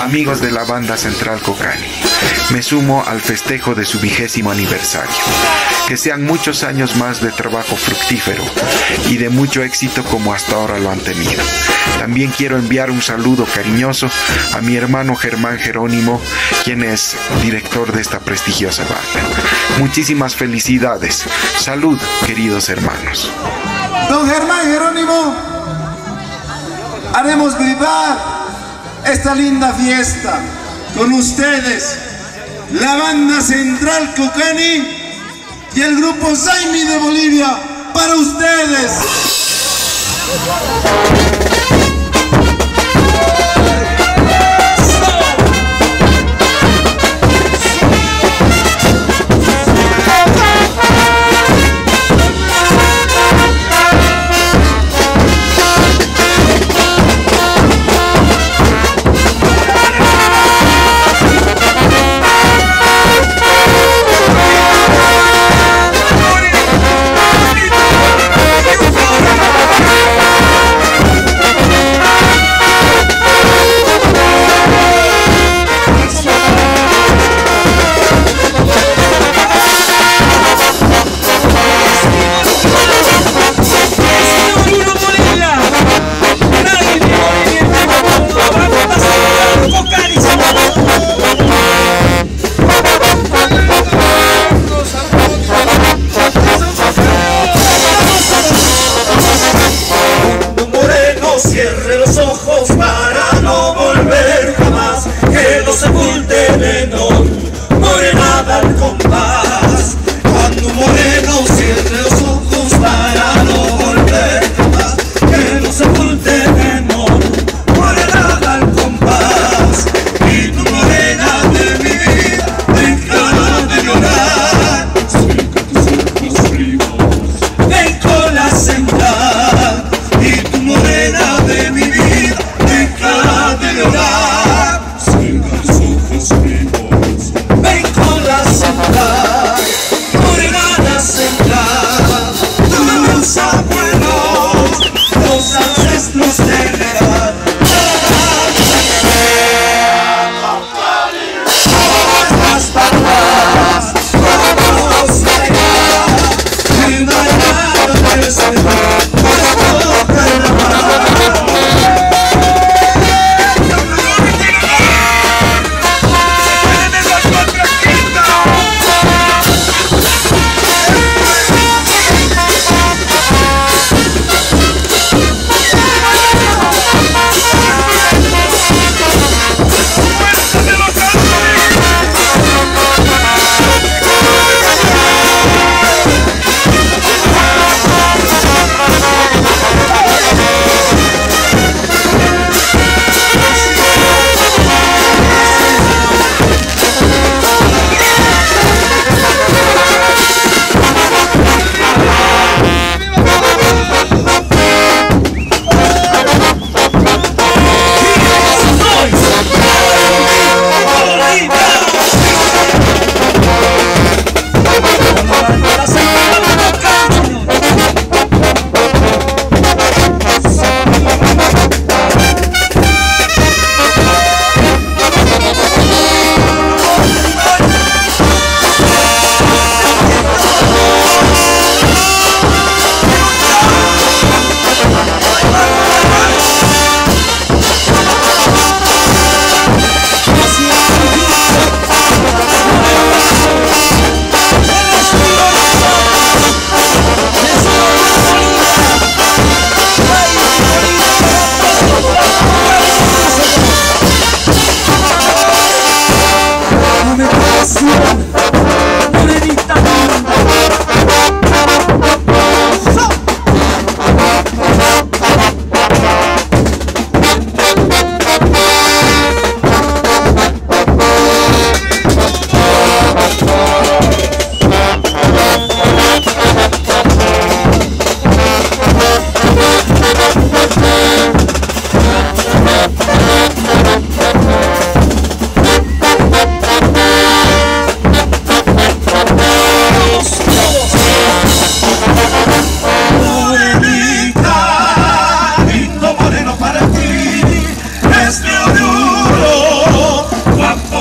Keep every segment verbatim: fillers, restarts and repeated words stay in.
amigos de la Banda Central Cocani, me sumo al festejo de su vigésimo aniversario. Que sean muchos años más de trabajo fructífero y de mucho éxito como hasta ahora lo han tenido. También quiero enviar un saludo cariñoso a mi hermano Germán Jerónimo, quien es director de esta prestigiosa banda. Muchísimas felicidades. Salud, queridos hermanos. Don Germán Jerónimo, haremos vibrar esta linda fiesta con ustedes, la Banda Central Cocani y el grupo Raymi de Bolivia, para ustedes.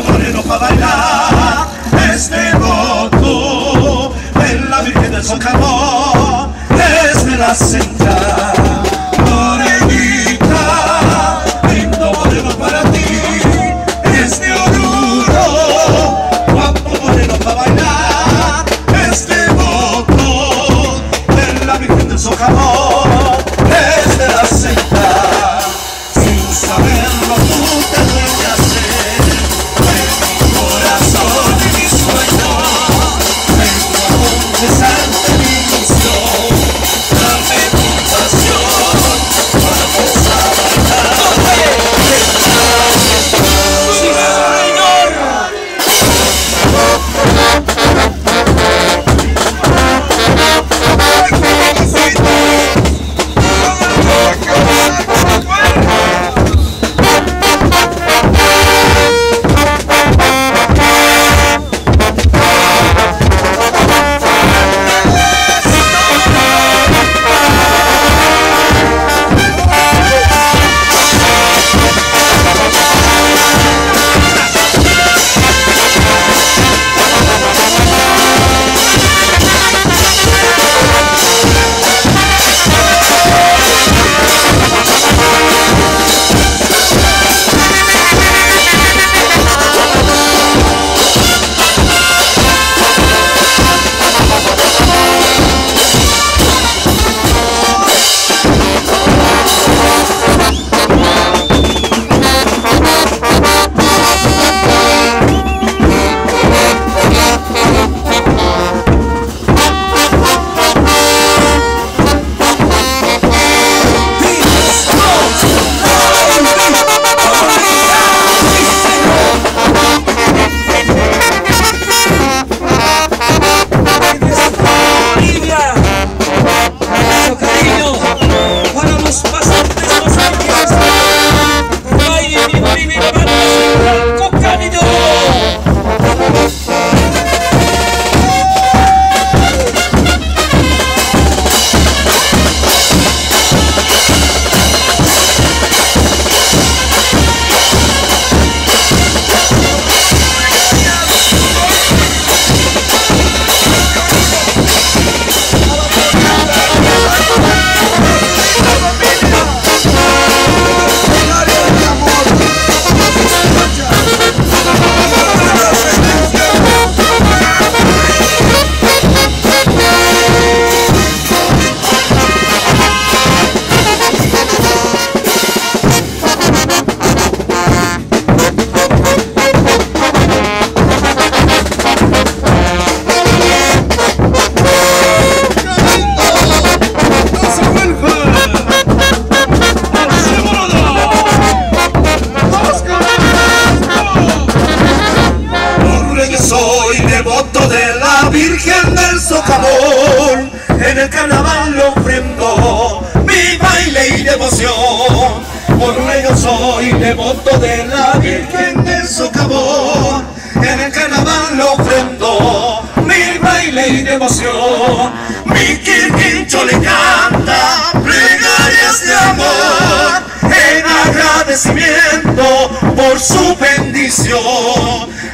como moreno para bailar este voto en la Virgen del Socavón desde la central. Morenita, lindo moreno para ti, este oruro, guapo moreno para bailar este voto en la Virgen del Socavón desde la central. Sin saberlo tú te dueñas por su bendición.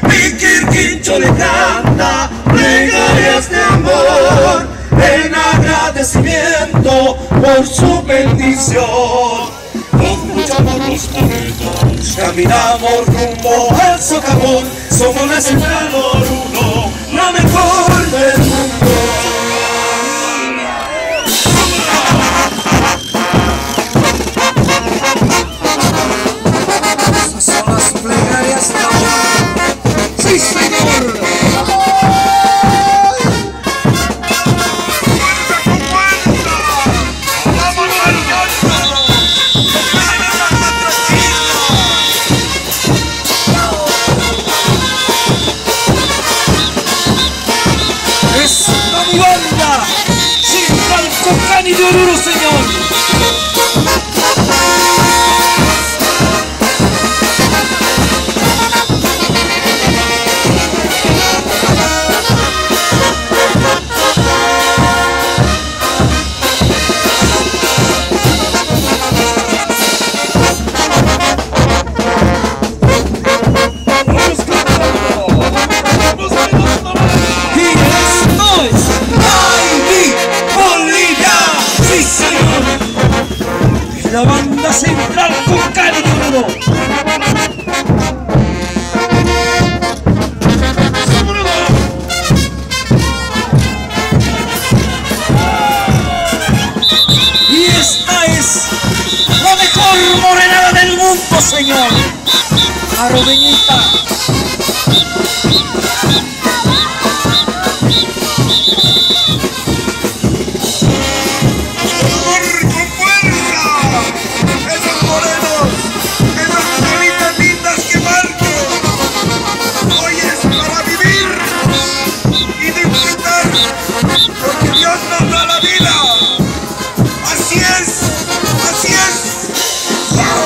Mi quirquincho le canta plegarias de amor en agradecimiento por su bendición. Escuchamos los corridos, caminamos rumbo al socavón, somos la central uno, la mejor del mundo. Let's go. a Rubiñita. Por tu fuerza, esos morenos, esas caritas lindas que marco. Hoy es para vivir y disfrutar lo que Dios nos da la vida. Así es, así es. ¡Wow!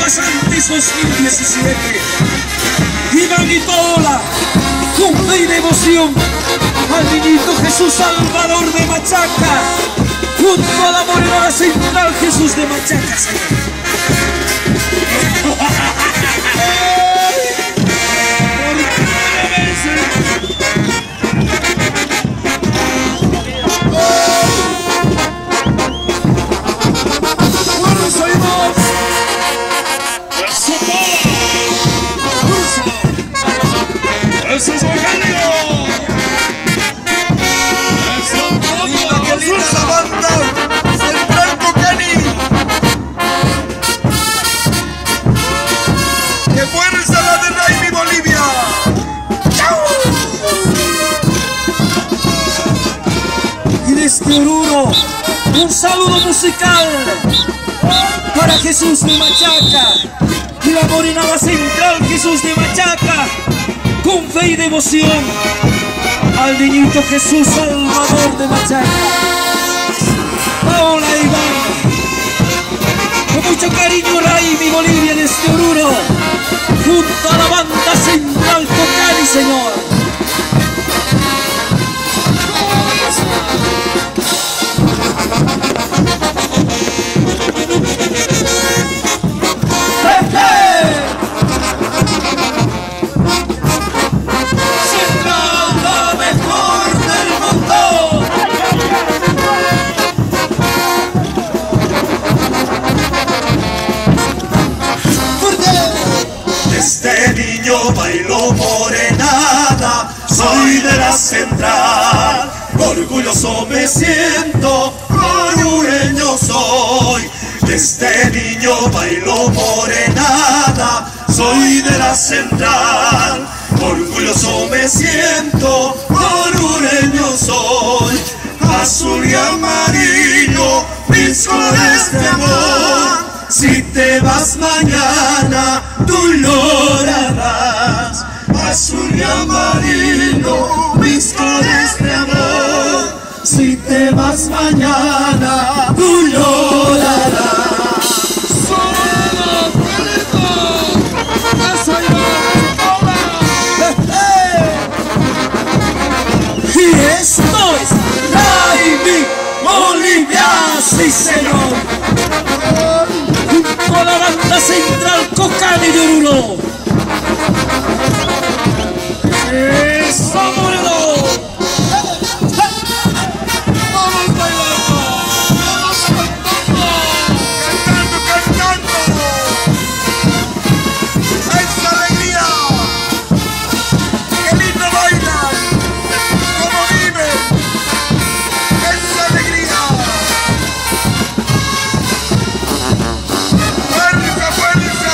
Pasantes dos mil diecisiete, vivan y toda con fe y devoción al niñito Jesús Salvador de Machaca, junto a la Banda Central Jesús de Machaca, señor. ¡Eso es orgánico! ¡Mira qué linda Banda Central Cocani! ¡Qué fuerza la de Raymi Bolivia! ¡Chao! Y desde Oruro, un saludo musical para Jesús de Machaca y la Banda Central Jesús de Machaca, con fe y devoción al niñito Jesús Salvador de Machaca. Paola Iván, con mucho cariño, Raymi Bolivia desde Oruro, junto a la Banda Central Cocani, señor. Este niño bailó morenada, soy de la Central, orgulloso me siento, orureño soy. Este niño bailó morenada, soy de la Central, orgulloso me siento, orureño soy. Azul y amarillo, mis colores de amor, si te vas mañana, tú llorarás. Azul y amarillo, mis colores de amor, si te vas mañana, tú llorarás. Sonado, Pelito, eso yo, y esto es Raymi Bolivia, sí señor. La Banda Central Cocani de Oruro. ¡Eso, Moreno! ¡Vamos bailando! ¡Vamos cantando! ¡Cantando, cantando! ¡Esa alegría! ¡Qué lindo bailan! ¡Cómo viven! ¡Esa alegría! ¡Fuerza, fuerza!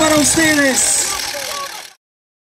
para ustedes.